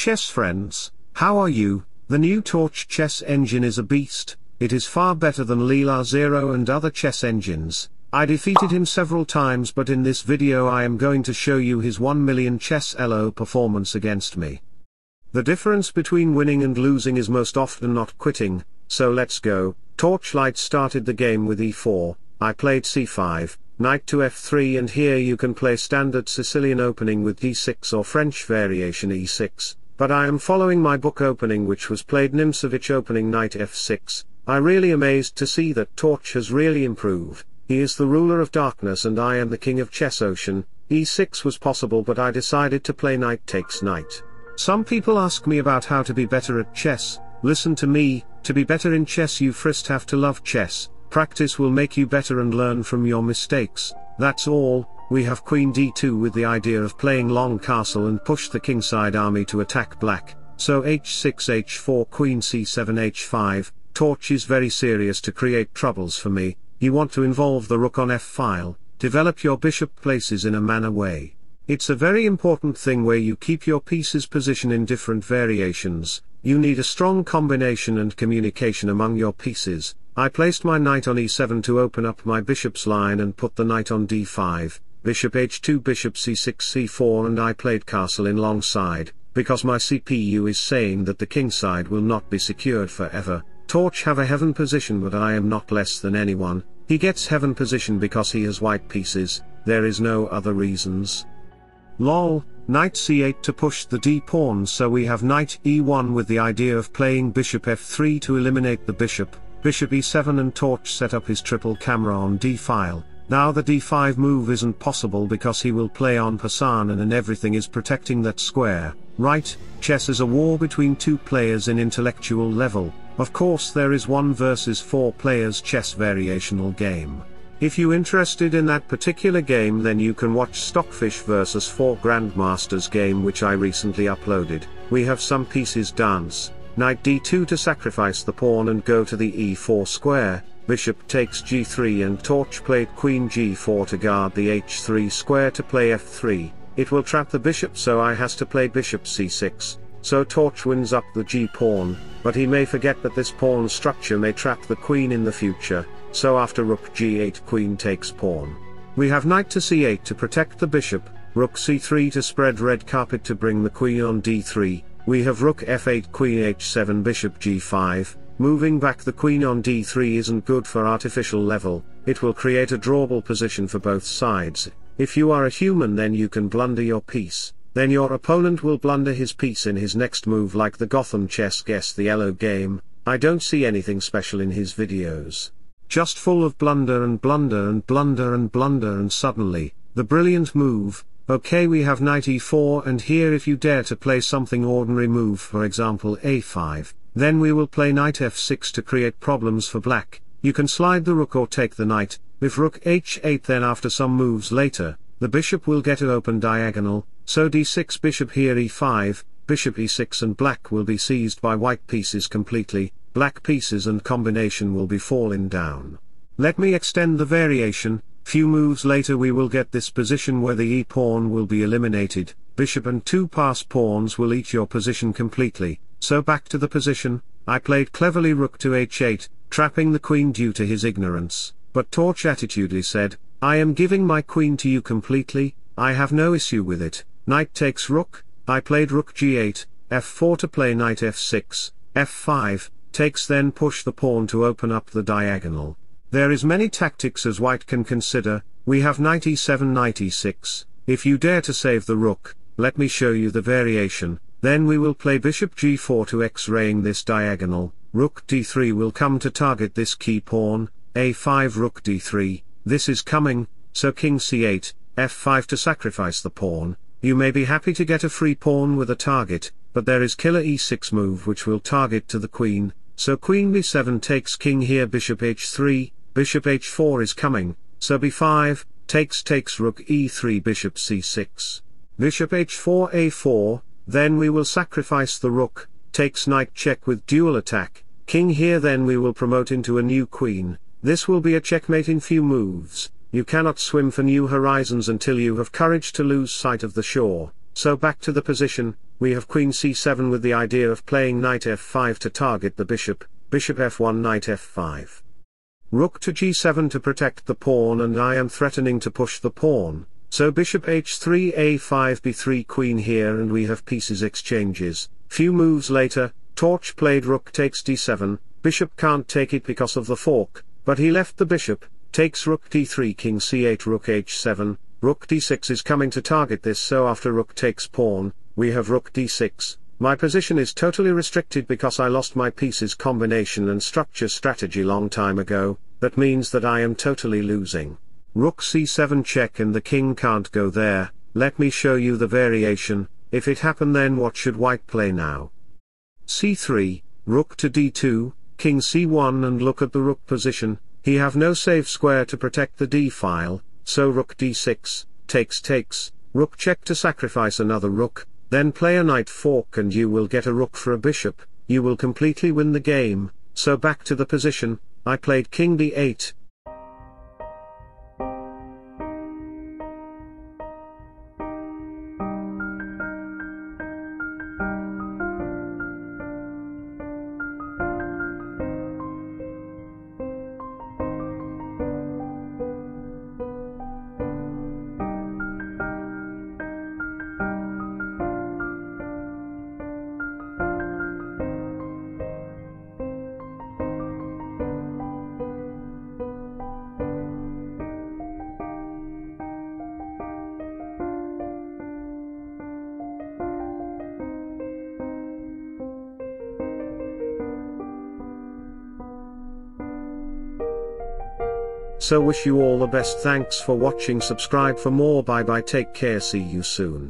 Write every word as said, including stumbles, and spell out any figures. Chess friends, how are you? The new Torch chess engine is a beast. It is far better than Leela Zero and other chess engines. I defeated him several times, but in this video I am going to show you his one million chess L O performance against me. The difference between winning and losing is most often not quitting, so let's go. Torchlight started the game with e four, I played c five, knight to f three, and here you can play standard Sicilian opening with d six or French variation e six, but I am following my book opening, which was played Nimsevich opening knight f six. I really amazed to see that Torch has really improved. He is the ruler of darkness and I am the king of chess ocean. e six was possible, but I decided to play knight takes knight. Some people ask me about how to be better at chess. Listen to me, to be better in chess you first have to love chess. Practice will make you better and learn from your mistakes. That's all. We have queen d two with the idea of playing long castle and push the kingside army to attack black. So h six, h four, queen c seven, h five. Torch is very serious to create troubles for me. You want to involve the rook on f-file, develop your bishop places in a manner way. It's a very important thing where you keep your pieces position in different variations. You need a strong combination and communication among your pieces. I placed my knight on e seven to open up my bishop's line and put the knight on d five, bishop h two, bishop c six, c four, and I played castle in long side, because my C P U is saying that the kingside will not be secured forever. Torch have a heaven position, but I am not less than anyone. He gets heaven position because he has white pieces. There is no other reasons. Lol. Knight c eight to push the d pawn, so we have knight e one with the idea of playing bishop f three to eliminate the bishop, bishop e seven, and Torch set up his triple camera on d file. Now the d five move isn't possible because he will play on Passan, and everything is protecting that square. Right, chess is a war between two players in intellectual level. Of course there is one versus four players chess variational game. If you interested in that particular game, then you can watch Stockfish versus four Grandmasters game, which I recently uploaded. We have some pieces dance, knight d two to sacrifice the pawn and go to the e four square, bishop takes g three, and Torch played queen g four to guard the h three square to play f three. It will trap the bishop, so I has to play bishop c six. So Torch wins up the g-pawn, but he may forget that this pawn structure may trap the queen in the future, so after rook g eight, queen takes pawn. We have knight to c eight to protect the bishop, rook c three to spread red carpet to bring the queen on d three, we have rook f eight, queen h seven, bishop g five. Moving back the queen on d three isn't good for artificial level, it will create a drawable position for both sides. If you are a human, then you can blunder your piece. Then your opponent will blunder his piece in his next move, like the Gotham Chess Guess the L O game. I don't see anything special in his videos. Just full of blunder and blunder and blunder and blunder, and suddenly, the brilliant move. Okay, we have knight e four, and here if you dare to play something ordinary move, for example a five, then we will play knight f six to create problems for black. You can slide the rook or take the knight. If rook h eight, then after some moves later, the bishop will get an open diagonal, so d six, bishop here e five, bishop e six, and black will be seized by white pieces completely. Black pieces and combination will be falling down. Let me extend the variation. Few moves later we will get this position where the e-pawn will be eliminated, bishop and two pass pawns will eat your position completely, so back to the position. I played cleverly rook to h eight, trapping the queen due to his ignorance, but Torch attitudely said, I am giving my queen to you completely, I have no issue with it. Knight takes rook, I played rook g eight, f four to play knight f six, f five, takes, then push the pawn to open up the diagonal. There is many tactics as white can consider. We have knight e seven, knight e six, if you dare to save the rook, let me show you the variation, then we will play bishop g four to x-raying this diagonal, rook d three will come to target this key pawn, a five, rook d three, this is coming, so king c eight, f five to sacrifice the pawn. You may be happy to get a free pawn with a target, but there is killer e six move which will target to the queen, so queen b seven takes king here, bishop h three, bishop h four is coming, so b five, takes takes rook e three, bishop c six, bishop h four, a four, then we will sacrifice the rook, takes knight check with dual attack, king here, then we will promote into a new queen. This will be a checkmate in few moves. You cannot swim for new horizons until you have courage to lose sight of the shore, So back to the position, we have queen c seven with the idea of playing knight f five to target the bishop, bishop f one knight f five. Rook to g seven to protect the pawn, and I am threatening to push the pawn, so bishop h three a five b three queen here, and we have pieces exchanges. Few moves later, Torch played rook takes d seven, bishop can't take it because of the fork, but he left the bishop, takes rook d three king c eight rook h seven, rook d six is coming to target this, so after rook takes pawn, we have rook d six, my position is totally restricted because I lost my pieces combination and structure strategy long time ago, that means that I am totally losing. Rook c seven check and the king can't go there, let me show you the variation, if it happen then what should white play now? c three, rook to d two, king c one, and look at the rook position, he have no safe square to protect the d-file, so rook d six, takes takes, rook check to sacrifice another rook, then play a knight fork and you will get a rook for a bishop, you will completely win the game, so back to the position, I played king b eight. So wish you all the best, thanks for watching, subscribe for more, bye bye, take care, see you soon.